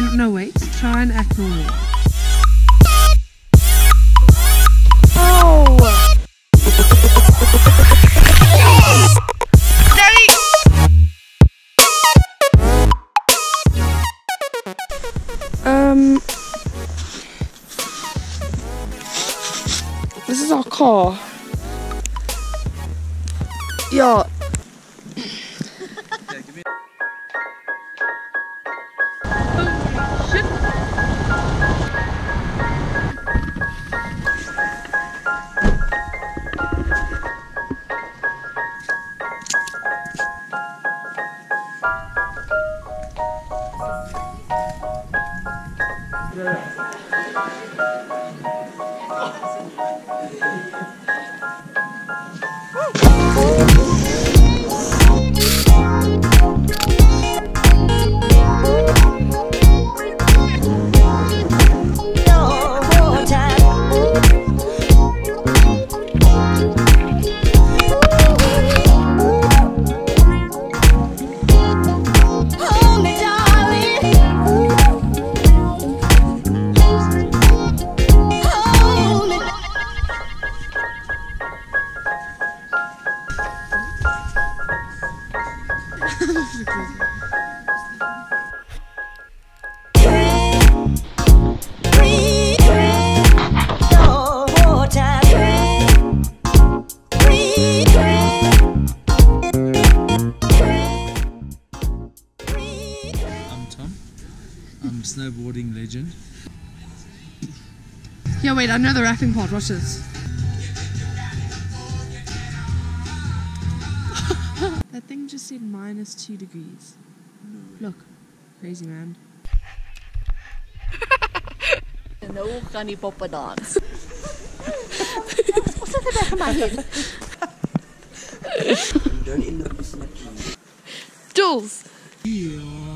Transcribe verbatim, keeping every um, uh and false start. can, no wait, try and act normal. Um, this is our car. Yeah. Snowboarding legend. Yeah, wait, I know the rapping part, watch this. That thing just said minus two degrees. No. Look, crazy man. No funny popper dance. What's at the back of my head? Don't end up with Jules! Yeah.